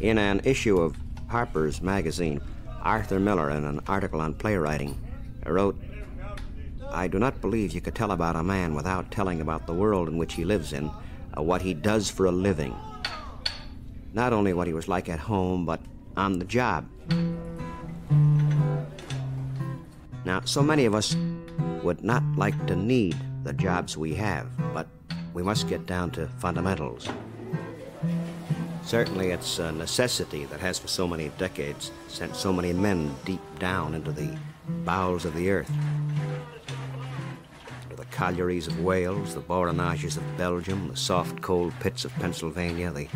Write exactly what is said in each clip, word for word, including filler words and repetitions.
In an issue of Harper's Magazine, Arthur Miller, in an article on playwriting, wrote, "I do not believe you could tell about a man without telling about the world in which he lives in, uh, what he does for a living. Not only what he was like at home, but on the job." Now, so many of us would not like to need the jobs we have, but we must get down to fundamentals. Certainly it's a necessity that has for so many decades sent so many men deep down into the bowels of the earth. To the collieries of Wales, the borinages of Belgium, the soft coal pits of Pennsylvania, the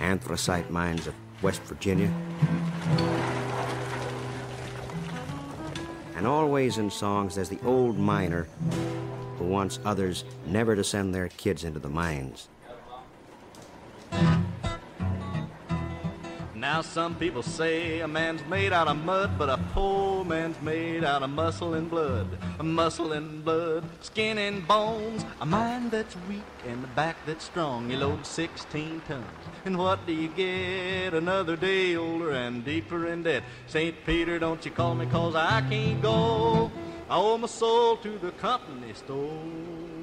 anthracite mines of West Virginia. And always in songs there's the old miner who wants others never to send their kids into the mines. Now some people say a man's made out of mud, but a poor man's made out of muscle and blood. A muscle and blood, skin and bones, a mind that's weak and a back that's strong. You load sixteen tons, and what do you get? Another day older and deeper in debt. Saint Peter, don't you call me, cause I can't go. I owe my soul to the company store.